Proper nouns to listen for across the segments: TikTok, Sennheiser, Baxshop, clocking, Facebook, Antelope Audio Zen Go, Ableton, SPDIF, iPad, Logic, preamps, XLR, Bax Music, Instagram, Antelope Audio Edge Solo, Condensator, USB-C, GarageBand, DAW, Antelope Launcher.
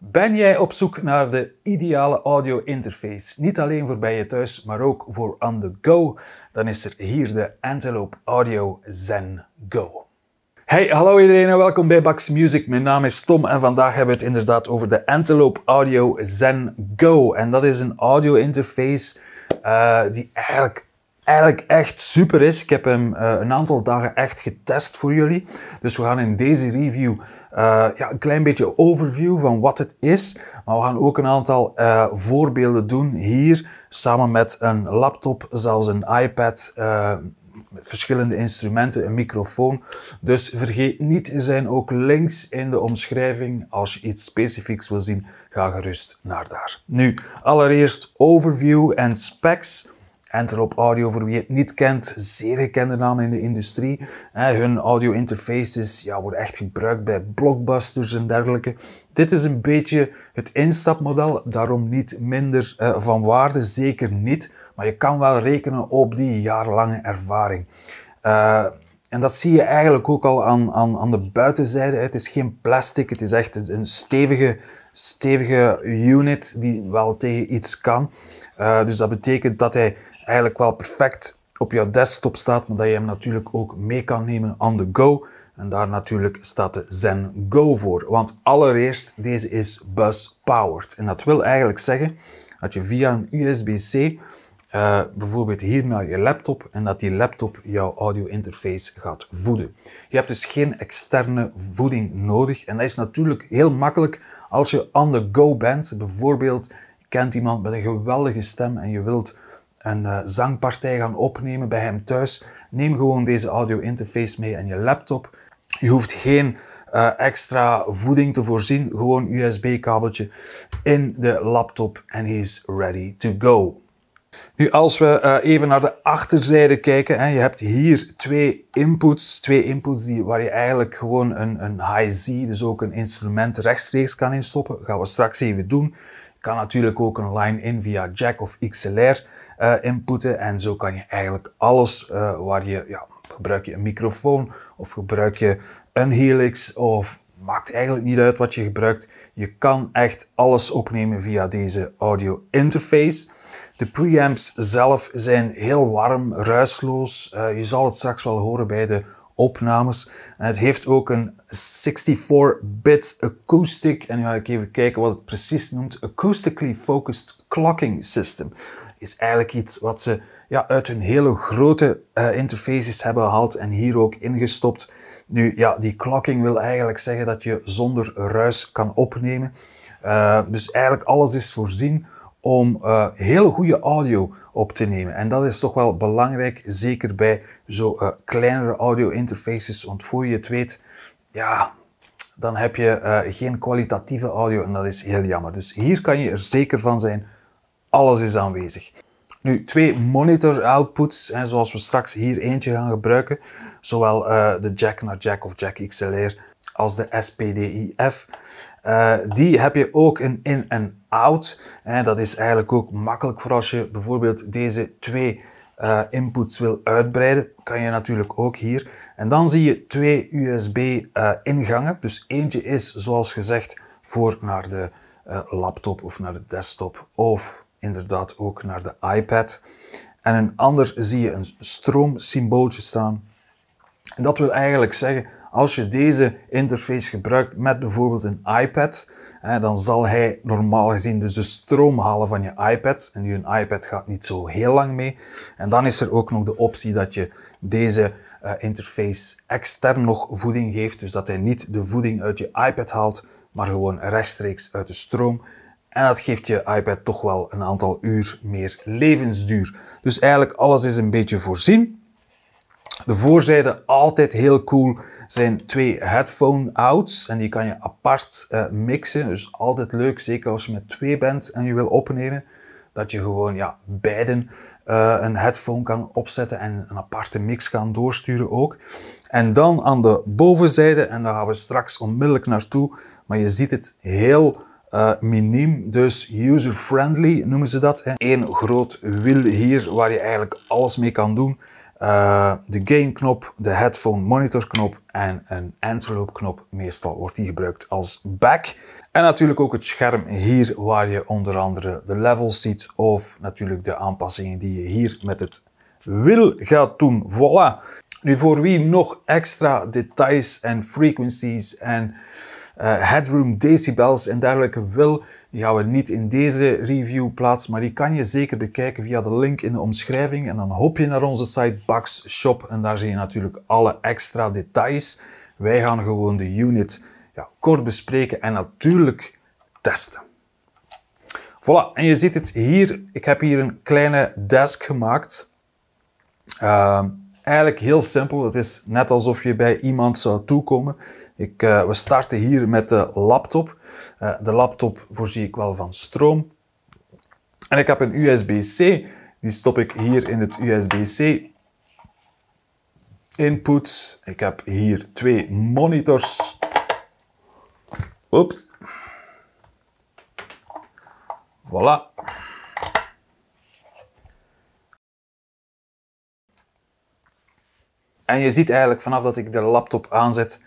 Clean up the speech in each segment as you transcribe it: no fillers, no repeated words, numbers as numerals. Ben jij op zoek naar de ideale audio interface? Niet alleen voor bij je thuis, maar ook voor on the go. Dan is er hier de Antelope Audio Zen Go. Hey, hallo iedereen en welkom bij Bax Music. Mijn naam is Tom en vandaag hebben we het inderdaad over de Antelope Audio Zen Go. En dat is een audio interface die eigenlijk echt super is. Ik heb hem een aantal dagen echt getest voor jullie. Dus we gaan in deze review een klein beetje overview van wat het is. Maar we gaan ook een aantal voorbeelden doen hier. Samen met een laptop, zelfs een iPad, met verschillende instrumenten, een microfoon. Dus vergeet niet, er zijn ook links in de omschrijving. Als je iets specifieks wil zien, ga gerust naar daar. Nu, allereerst overview en specs. Antelope Audio, voor wie het niet kent, zeer gekende naam in de industrie. Hun audio interfaces worden echt gebruikt bij blockbusters en dergelijke. Dit is een beetje het instapmodel, daarom niet minder van waarde, zeker niet. Maar je kan wel rekenen op die jarenlange ervaring. En dat zie je eigenlijk ook al aan de buitenzijde. Het is geen plastic, het is echt een stevige unit die wel tegen iets kan. Dus dat betekent dat hij eigenlijk wel perfect op jouw desktop staat, maar dat je hem natuurlijk ook mee kan nemen on the go. En daar natuurlijk staat de Zen Go voor. Want allereerst, deze is bus-powered. En dat wil eigenlijk zeggen dat je via een USB-C, bijvoorbeeld hier naar je laptop, en dat die laptop jouw audio interface gaat voeden. Je hebt dus geen externe voeding nodig. En dat is natuurlijk heel makkelijk als je on the go bent. Bijvoorbeeld, je kent iemand met een geweldige stem en je wilt een zangpartij gaan opnemen bij hem thuis. Neem gewoon deze audio interface mee en je laptop. Je hoeft geen extra voeding te voorzien. Gewoon USB-kabeltje in de laptop en he's ready to go. Nu, als we even naar de achterzijde kijken, je hebt hier twee inputs waar je eigenlijk gewoon een high-Z, dus ook een instrument rechtstreeks kan instoppen. Dat gaan we straks even doen. Je kan natuurlijk ook een line-in via jack of XLR inputten en zo kan je eigenlijk alles gebruik je een microfoon of gebruik je een helix of maakt eigenlijk niet uit wat je gebruikt. Je kan echt alles opnemen via deze audio interface. De preamps zelf zijn heel warm, ruisloos. Je zal het straks wel horen bij de opnames. En het heeft ook een 64-bit acoustic. En nu ga ik even kijken wat het precies noemt. Acoustically Focused Clocking System. Is eigenlijk iets wat ze uit hun hele grote interfaces hebben gehaald en hier ook ingestopt. Nu, die clocking wil eigenlijk zeggen dat je zonder ruis kan opnemen. Dus eigenlijk alles is voorzien om hele goede audio op te nemen. En dat is toch wel belangrijk, zeker bij zo kleinere audio interfaces, want voor je het weet, dan heb je geen kwalitatieve audio en dat is heel jammer. Dus hier kan je er zeker van zijn, alles is aanwezig. Nu, twee monitor outputs, zoals we straks hier eentje gaan gebruiken, zowel de jack naar jack of jack XLR als de SPDIF. Die heb je ook een in en out. En dat is eigenlijk ook makkelijk voor als je bijvoorbeeld deze twee inputs wil uitbreiden. Kan je natuurlijk ook hier. En dan zie je twee USB ingangen. Dus eentje is zoals gezegd voor naar de laptop of naar de desktop. Of inderdaad ook naar de iPad. En een ander zie je een stroomsymbooltje staan. En dat wil eigenlijk zeggen, als je deze interface gebruikt met bijvoorbeeld een iPad, dan zal hij normaal gezien dus de stroom halen van je iPad. En nu een iPad gaat niet zo heel lang mee. En dan is er ook nog de optie dat je deze interface extern nog voeding geeft. Dus dat hij niet de voeding uit je iPad haalt, maar gewoon rechtstreeks uit de stroom. En dat geeft je iPad toch wel een aantal uur meer levensduur. Dus eigenlijk alles is een beetje voorzien. De voorzijde, altijd heel cool, zijn twee headphone-outs en die kan je apart mixen. Dus altijd leuk, zeker als je met twee bent en je wil opnemen, dat je gewoon beiden een headphone kan opzetten en een aparte mix kan doorsturen ook. En dan aan de bovenzijde, en daar gaan we straks onmiddellijk naartoe, maar je ziet het heel miniem, dus user-friendly noemen ze dat. Eén groot wiel hier waar je eigenlijk alles mee kan doen. de gain knop, de headphone monitors knop en een Antelope knop. Meestal wordt die gebruikt als back. En natuurlijk ook het scherm hier waar je onder andere de levels ziet of natuurlijk de aanpassingen die je hier met het wiel gaat doen. Voilà! Nu, voor wie nog extra details en frequencies en headroom decibels en dergelijke wil, die gaan we niet in deze review plaatsen, maar die kan je zeker bekijken via de link in de omschrijving. En dan hop je naar onze site Bax Shop en daar zie je natuurlijk alle extra details. Wij gaan gewoon de unit kort bespreken en natuurlijk testen. Voilà, en je ziet het hier. Ik heb hier een kleine desk gemaakt. Eigenlijk heel simpel, het is net alsof je bij iemand zou toekomen. We starten hier met de laptop. De laptop voorzie ik wel van stroom. En ik heb een USB-C, die stop ik hier in het USB-C input. Ik heb hier twee monitors. Oeps. Voilà. En je ziet eigenlijk vanaf dat ik de laptop aanzet,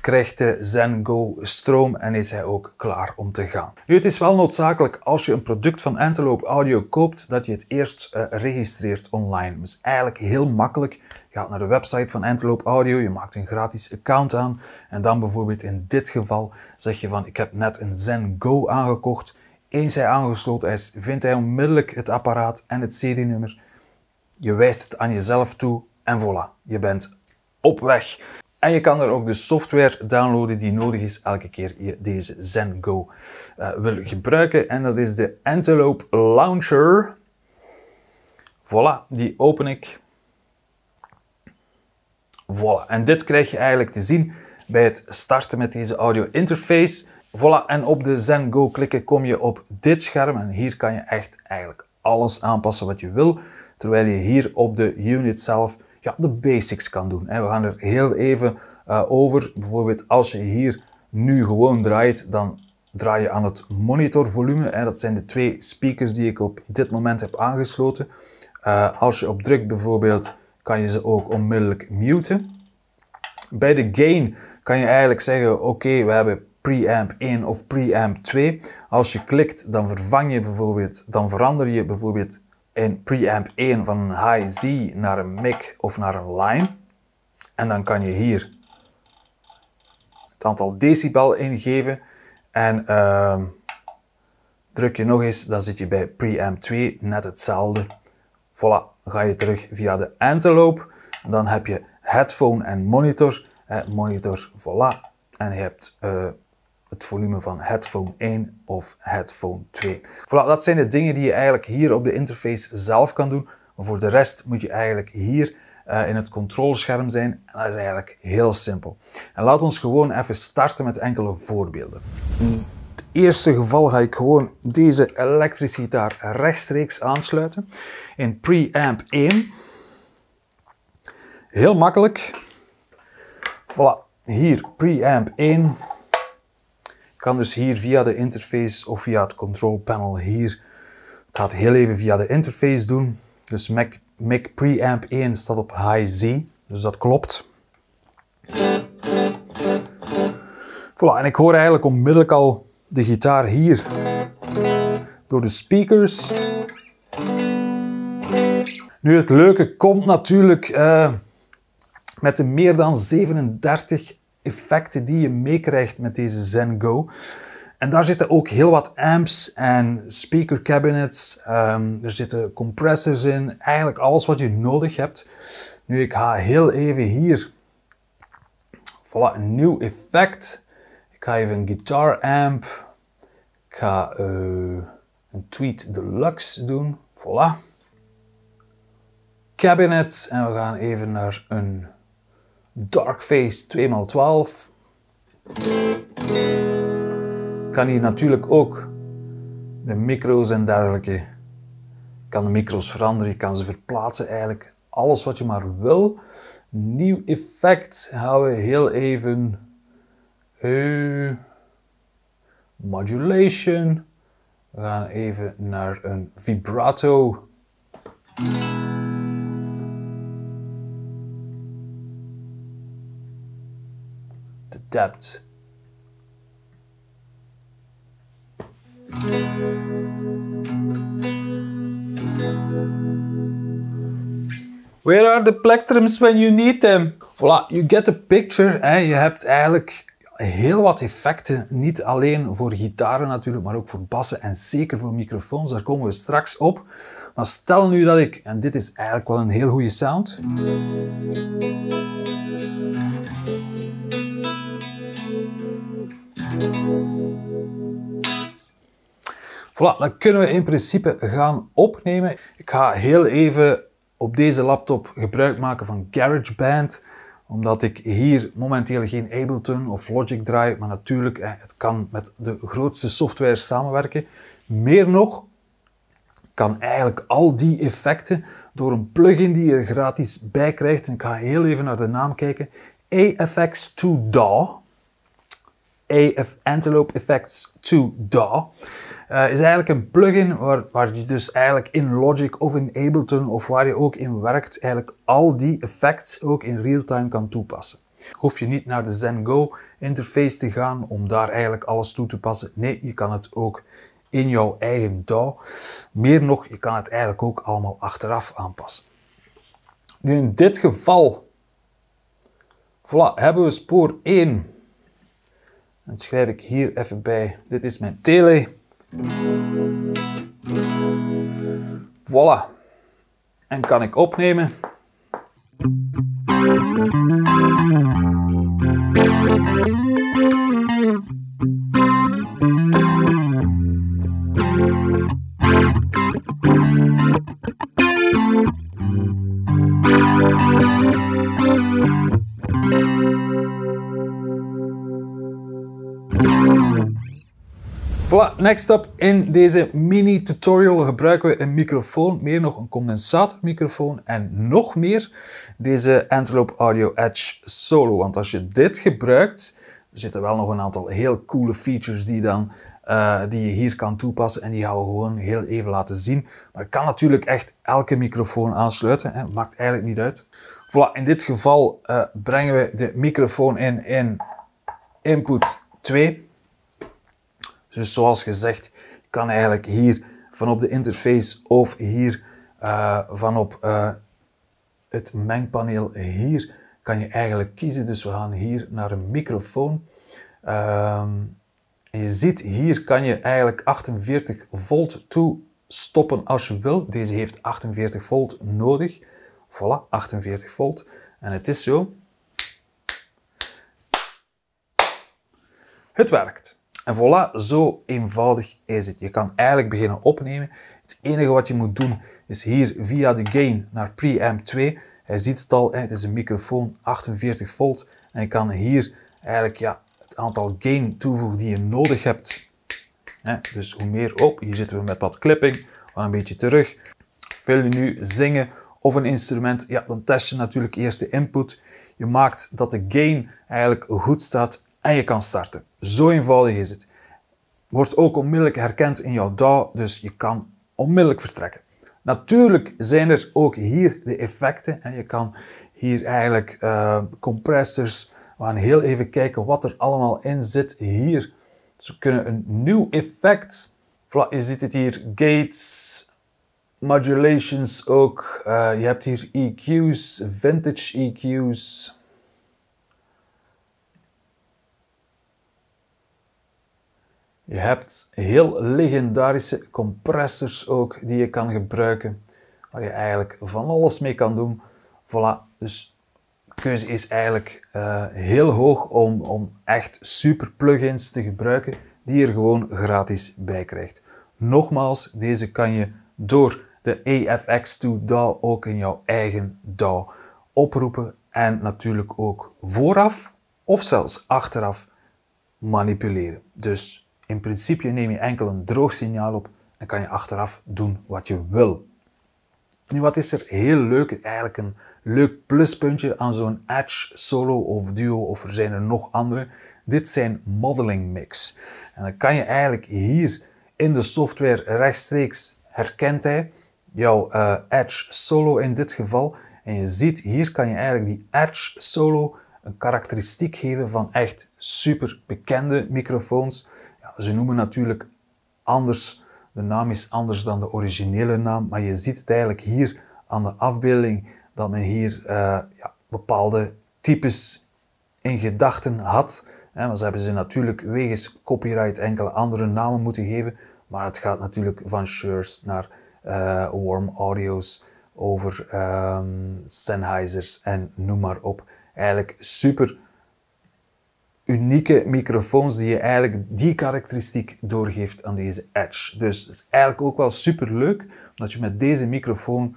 krijgt de Zen Go stroom en is hij ook klaar om te gaan. Nu, het is wel noodzakelijk als je een product van Antelope Audio koopt, dat je het eerst registreert online. Dus eigenlijk heel makkelijk. Je gaat naar de website van Antelope Audio, je maakt een gratis account aan en dan bijvoorbeeld in dit geval zeg je van ik heb net een Zen Go aangekocht. Eens hij aangesloten is, vindt hij onmiddellijk het apparaat en het CD-nummer. Je wijst het aan jezelf toe. En voilà, je bent op weg. En je kan er ook de software downloaden die nodig is elke keer je deze Zen Go wil gebruiken. En dat is de Antelope Launcher. Voilà, die open ik. Voilà, en dit krijg je eigenlijk te zien bij het starten met deze audio interface. Voilà, en op de Zen Go klikken kom je op dit scherm. En hier kan je echt eigenlijk alles aanpassen wat je wil. Terwijl je hier op de unit zelf... de basics kan doen. En we gaan er heel even over. Bijvoorbeeld als je hier nu gewoon draait, dan draai je aan het monitorvolume. Dat zijn de twee speakers die ik op dit moment heb aangesloten. Als je op drukt bijvoorbeeld, kan je ze ook onmiddellijk muten. Bij de gain kan je eigenlijk zeggen, oké, we hebben preamp 1 of preamp 2. Als je klikt, dan verander je bijvoorbeeld in preamp 1 van een high Z naar een mic of naar een line. En dan kan je hier het aantal decibel ingeven. En druk je nog eens, dan zit je bij preamp 2, net hetzelfde. Voilà, ga je terug via de Antelope. Dan heb je headphone en monitor. Voilà. En je hebt... het volume van headphone 1 of headphone 2. Voilà, dat zijn de dingen die je eigenlijk hier op de interface zelf kan doen. Maar voor de rest moet je eigenlijk hier in het controlescherm zijn. En dat is eigenlijk heel simpel. En laat ons gewoon even starten met enkele voorbeelden. In het eerste geval ga ik gewoon deze elektrische gitaar rechtstreeks aansluiten. In preamp 1. Heel makkelijk. Voilà, hier preamp 1. Je kan dus hier via de interface of via het control panel hier. Ik ga het heel even via de interface doen. Dus mic preamp 1 staat op high Z, dus dat klopt. Voilà, en ik hoor eigenlijk onmiddellijk al de gitaar hier door de speakers. Nu, het leuke komt natuurlijk met de meer dan 37 effecten die je meekrijgt met deze Zen Go. En daar zitten ook heel wat amps en speaker cabinets. Er zitten compressors in. Eigenlijk alles wat je nodig hebt. Nu, ik ga heel even hier... Voilà, een nieuw effect. Ik ga even een guitar amp. Ik ga een Tweet Deluxe doen. Voilà. Cabinet. En we gaan even naar een... Darkface 2x12. Ik kan hier natuurlijk ook de micro's en dergelijke. Ik kan de micro's veranderen, je kan ze verplaatsen, eigenlijk alles wat je maar wil. Nieuw effect gaan we heel even. Modulation. We gaan even naar een vibrato. tapped. Where are the plectrums when you need them? Voilà, you get the picture. Hè. Je hebt eigenlijk heel wat effecten. Niet alleen voor gitaren natuurlijk, maar ook voor bassen en zeker voor microfoons. Daar komen we straks op. Maar stel nu dat ik, en dit is eigenlijk wel een heel goede sound. Voilà, dan kunnen we in principe gaan opnemen. Ik ga heel even op deze laptop gebruik maken van GarageBand, omdat ik hier momenteel geen Ableton of Logic draai, maar natuurlijk, het kan met de grootste software samenwerken. Meer nog, kan eigenlijk al die effecten door een plugin die je er gratis bij krijgt. En ik ga heel even naar de naam kijken. Effects 2 DAW. Antelope Effects 2 DAW. Is eigenlijk een plugin waar je dus eigenlijk in Logic of in Ableton of waar je ook in werkt, eigenlijk al die effects ook in real-time kan toepassen. Hoef je niet naar de Zen Go interface te gaan om daar eigenlijk alles toe te passen. Nee, je kan het ook in jouw eigen DAW. Meer nog, je kan het eigenlijk ook allemaal achteraf aanpassen. Nu in dit geval, voilà, hebben we spoor 1. Dan schrijf ik hier even bij, dit is mijn tele. Voilà. En kan ik opnemen. Voilà, next up in deze mini tutorial gebruiken we een microfoon, meer nog een condensatormicrofoon en nog meer deze Antelope Audio Edge Solo. Want als je dit gebruikt, er zitten wel nog een aantal heel coole features die je hier kan toepassen en die gaan we gewoon heel even laten zien. Maar ik kan natuurlijk echt elke microfoon aansluiten, hè. Maakt eigenlijk niet uit. Voilà, in dit geval brengen we de microfoon in input 2. Dus zoals gezegd, je kan eigenlijk hier vanop de interface of hier vanop het mengpaneel hier kan je eigenlijk kiezen. Dus we gaan hier naar een microfoon. En je ziet, hier kan je eigenlijk 48 volt toe stoppen als je wil. Deze heeft 48 volt nodig. Voilà, 48 volt. En het is zo. Het werkt. En voilà, zo eenvoudig is het. Je kan eigenlijk beginnen opnemen. Het enige wat je moet doen is hier via de gain naar preamp 2. Je ziet het al, het is een microfoon, 48 volt. En je kan hier eigenlijk ja, het aantal gain toevoegen die je nodig hebt. Dus hoe meer op, hier zitten we met wat clipping, van een beetje terug. Wil je nu zingen of een instrument, ja, dan test je natuurlijk eerst de input. Je maakt dat de gain eigenlijk goed staat. En je kan starten. Zo eenvoudig is het. Wordt ook onmiddellijk herkend in jouw DAW, dus je kan onmiddellijk vertrekken. Natuurlijk zijn er ook hier de effecten. En je kan hier eigenlijk compressors. We gaan heel even kijken wat er allemaal in zit hier. Dus we kunnen een nieuw effect. Voilà, je ziet het hier. Gates, modulations ook. Je hebt hier EQ's, vintage EQ's. Je hebt heel legendarische compressors ook die je kan gebruiken. Waar je eigenlijk van alles mee kan doen. Voilà, dus de keuze is eigenlijk heel hoog om echt super plugins te gebruiken. Die je er gewoon gratis bij krijgt. Nogmaals, deze kan je door de EFX2 DAW ook in jouw eigen DAW oproepen. En natuurlijk ook vooraf of zelfs achteraf manipuleren. Dus... in principe neem je enkel een droog signaal op en kan je achteraf doen wat je wil. Nu, wat is er heel leuk? Eigenlijk een leuk pluspuntje aan zo'n Edge Solo of Duo, of er zijn er nog andere. Dit zijn modeling mix. En dan kan je eigenlijk hier in de software rechtstreeks, herkent hij, jouw Edge Solo in dit geval. En je ziet, hier kan je eigenlijk die Edge Solo een karakteristiek geven van echt super bekende microfoons. Ja, ze noemen natuurlijk anders, de naam is anders dan de originele naam, maar je ziet het eigenlijk hier aan de afbeelding dat men hier bepaalde types in gedachten had. Want ze hebben ze natuurlijk wegens copyright enkele andere namen moeten geven, maar het gaat natuurlijk van Schurz naar Warm Audio's, over Sennheisers en noem maar op. Eigenlijk super unieke microfoons die je eigenlijk die karakteristiek doorgeeft aan deze Edge. Dus het is eigenlijk ook wel super leuk, omdat je met deze microfoon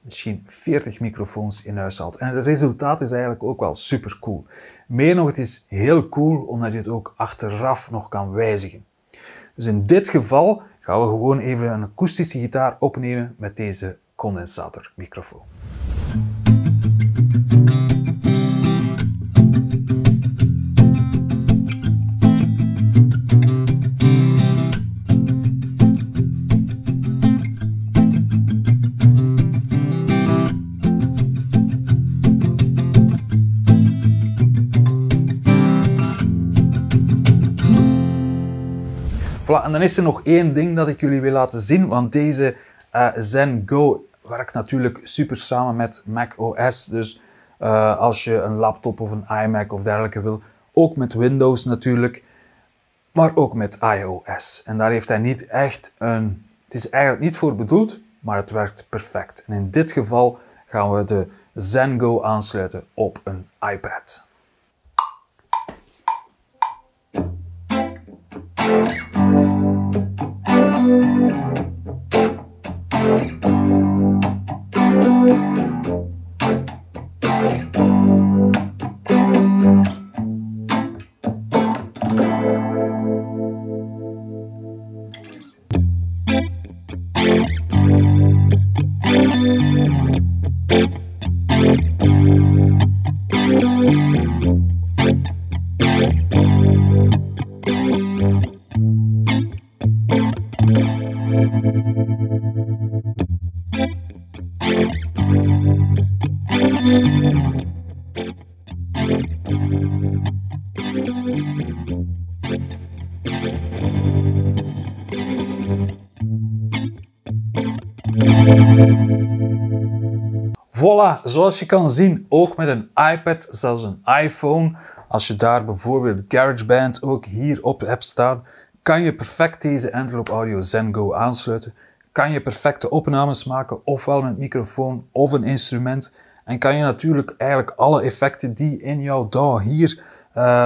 misschien 40 microfoons in huis haalt. En het resultaat is eigenlijk ook wel super cool. Meer nog, het is heel cool omdat je het ook achteraf nog kan wijzigen. Dus in dit geval gaan we gewoon even een akoestische gitaar opnemen met deze condensatormicrofoon. Voilà, en dan is er nog één ding dat ik jullie wil laten zien, want deze Zen Go werkt natuurlijk super samen met Mac OS. Dus als je een laptop of een iMac of dergelijke wil, ook met Windows natuurlijk, maar ook met iOS. En daar heeft hij niet echt een... Het is eigenlijk niet voor bedoeld, maar het werkt perfect. En in dit geval gaan we de Zen Go aansluiten op een iPad. Voilà, zoals je kan zien, ook met een iPad, zelfs een iPhone. Als je daar bijvoorbeeld GarageBand ook hier op hebt staan, kan je perfect deze Antelope Audio Zen Go aansluiten. Kan je perfecte opnames maken, ofwel met microfoon of een instrument. En kan je natuurlijk eigenlijk alle effecten die in jouw DAW hier,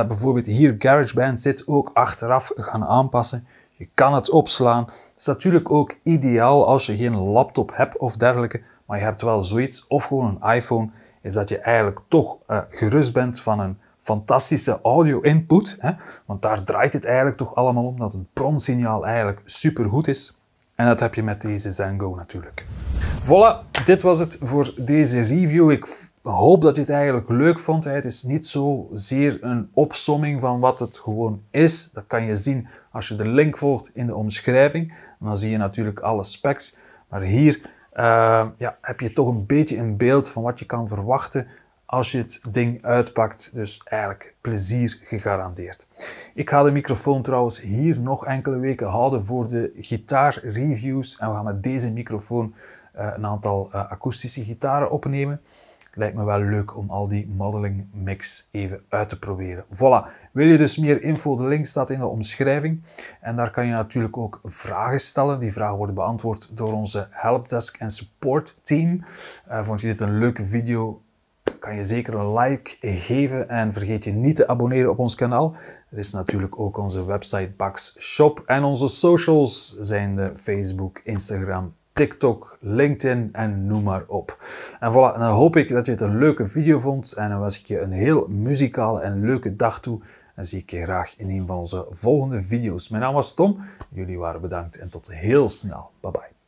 bijvoorbeeld hier GarageBand zit, ook achteraf gaan aanpassen. Je kan het opslaan. Het is natuurlijk ook ideaal als je geen laptop hebt of dergelijke, maar je hebt wel zoiets, of gewoon een iPhone, is dat je eigenlijk toch gerust bent van een fantastische audio input. Hè? Want daar draait het eigenlijk toch allemaal om, dat het bronsignaal eigenlijk super goed is. En dat heb je met deze Zen Go natuurlijk. Voilà, dit was het voor deze review. Ik hoop dat je het eigenlijk leuk vond. Het is niet zozeer een opsomming van wat het gewoon is. Dat kan je zien als je de link volgt in de omschrijving. Dan zie je natuurlijk alle specs. Maar hier heb je toch een beetje een beeld van wat je kan verwachten als je het ding uitpakt. Dus eigenlijk plezier gegarandeerd. Ik ga de microfoon trouwens hier nog enkele weken houden voor de gitaarreviews. En we gaan met deze microfoon een aantal akoestische gitaren opnemen. Lijkt me wel leuk om al die modeling mix even uit te proberen. Voilà, wil je dus meer info? De link staat in de omschrijving. En daar kan je natuurlijk ook vragen stellen. Die vragen worden beantwoord door onze helpdesk en support team. Vond je dit een leuke video? Kan je zeker een like geven en vergeet je niet te abonneren op ons kanaal. Er is natuurlijk ook onze website Bax Shop en onze socials zijn de Facebook, Instagram, TikTok, LinkedIn en noem maar op. En voilà, en dan hoop ik dat je het een leuke video vond en dan wens ik je een heel muzikale en leuke dag toe. En zie ik je graag in een van onze volgende video's. Mijn naam was Tom, jullie waren bedankt en tot heel snel. Bye bye.